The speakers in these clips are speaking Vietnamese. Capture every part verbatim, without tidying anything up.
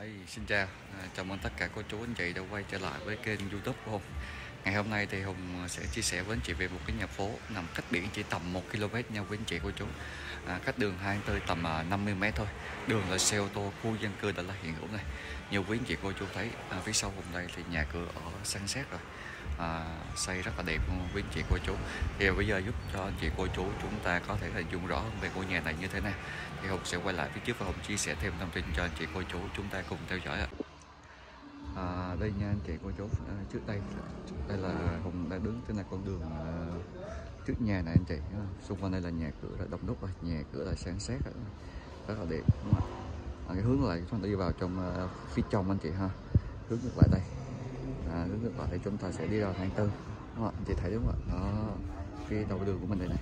Hey, xin chào, à, chào mừng tất cả cô chú anh chị đã quay trở lại với kênh YouTube của Hùng. Ngày hôm nay thì Hùng sẽ chia sẻ với anh chị về một cái nhà phố nằm cách biển chỉ tầm một ki lô mét nha quý anh chị cô chú, à, cách đường hai tới tầm năm mươi mét thôi. Đường là xe ô tô, khu dân cư đã là hiện hữu này. Nhiều quý anh chị cô chú thấy à, phía sau Hùng đây thì nhà cửa ở san sát rồi, à, xây rất là đẹp luôn quý anh chị cô chú. Thì bây giờ giúp cho anh chị cô chú chúng ta có thể là dùng rõ hơn về ngôi nhà này như thế nào, thì Hùng sẽ quay lại phía trước và Hùng chia sẻ thêm thông tin cho anh chị cô chú chúng ta cùng theo dõi ạ. À, đây nha anh chị cô chú, à, trước đây đây là Hùng đã đứng trên là con đường à, trước nhà này anh chị, xung quanh đây là nhà cửa là đông đúc rồi, nhà cửa là san sát rồi, rất là đẹp đúng không ạ? À, cái hướng lại chúng ta đi vào trong à, phía trong anh chị ha, hướng ngược lại đây, à, hướng ngược lại đây chúng ta sẽ đi vào tháng tư đúng không? Anh chị thấy đúng không ạ? Đó, phía đầu đường của mình đây này,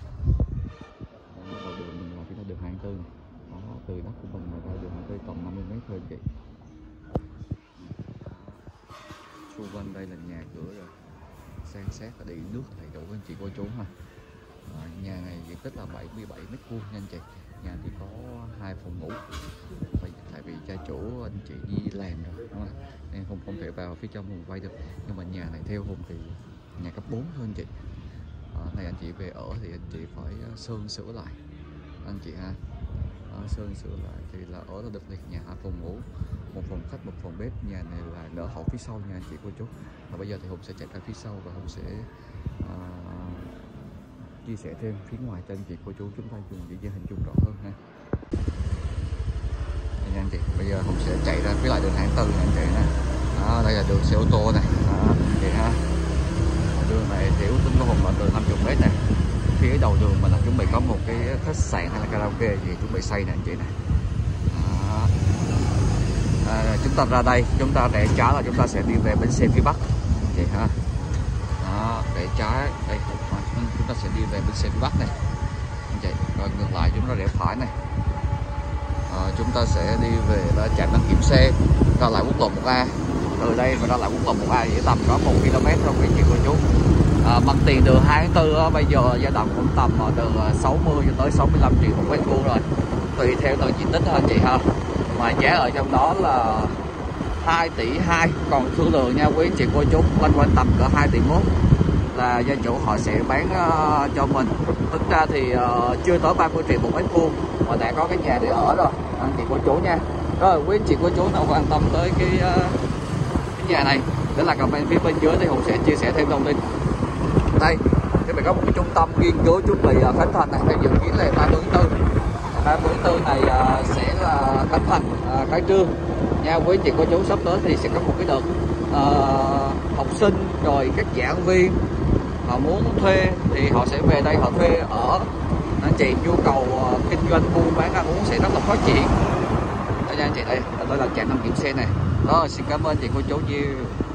đầu đường mình vào phía đường tháng tư, từ đất của mình vào đường tháng tư tầm năm mươi mét thôi anh chị. Xung quanh đây là nhà cửa rồi, san sát và điện nước đầy đủ anh chị cô chú ha. À, nhà này diện tích là bảy mươi bảy mét vuông nha anh chị. Nhà thì có hai phòng ngủ. Vậy, tại vì gia chủ anh chị đi làm rồi đúng không? Nên Hùng không thể vào phía trong Hùng quay được. Nhưng mà nhà này theo Hùng thì nhà cấp bốn thôi anh chị. À, này anh chị về ở thì anh chị phải sơn sửa lại anh chị ha. À, sơn sửa lại thì là ở là được liệt nhà hai phòng ngủ, một phòng khách, một phòng bếp. Nhà này là nở hậu phía sau nha anh chị cô chú. Và bây giờ thì Hùng sẽ chạy ra phía sau và Hùng sẽ à, chia sẻ thêm phía ngoài cho anh chị cô chú chúng ta dùng để hình dung rõ hơn ha. Đây nha anh chị, bây giờ Hùng sẽ chạy ra phía lại đường Hán Tư nha anh chị nè. Đó, đây là đường xe ô tô này, đó, chị ha. Đường này tiểu tính của Hùng là từ năm mươi mét này. Phía đầu đường mình là chuẩn bị có một cái khách sạn hay là karaoke gì chuẩn bị xây nè anh chị nè. À, chúng ta ra đây, chúng ta rẽ trái là chúng ta sẽ đi về bến xe phía Bắc chị ha. Đó, rẽ trái đây chúng ta sẽ đi về bến xe phía Bắc này anh chị, rồi ngược lại chúng ta rẽ phải này. À, chúng ta sẽ đi về trạm đăng kiểm xe ra lại quốc lộ một A. Từ đây và ra lại quốc lộ một A chỉ tầm có một ki lô mét thôi quý chị cô chú. À, mặt tiền đường hai tháng tư bây giờ dao động cũng tầm từ sáu mươi cho tới sáu mươi lăm triệu một mét vuông rồi, tùy theo từng diện tích thôi chị ha. Mà giá ở trong đó là hai tỷ hai, còn thương lượng nha quý anh chị cô chú, quanh quanh tầm cỡ hai tỷ mốt là gia chủ họ sẽ bán uh, cho mình. Tính ra thì uh, chưa tới ba mươi triệu một mét vuông mà đã có cái nhà để ở rồi anh chị cô chú nha. Rồi quý anh chị cô chú nào quan tâm tới cái, uh, cái nhà này để là comment phía bên dưới thì Hùng sẽ chia sẻ thêm thông tin. Đây thì mình có một cái trung tâm nghiên cứu chuẩn bị ở khánh thành này, theo dự kiến là ba mươi tư này uh, sẽ là khánh thành uh, cái trương nha quý chị cô chú. Sắp tới thì sẽ có một cái đợt uh, học sinh rồi các giảng viên họ muốn thuê thì họ sẽ về đây họ thuê ở. Anh chị nhu cầu uh, kinh doanh buôn bán ăn uống sẽ rất là phát triển. Đây nha anh chị, đây đây là trạm đăng kiểm xe này. Đó, xin cảm ơn chị cô chú nhiều.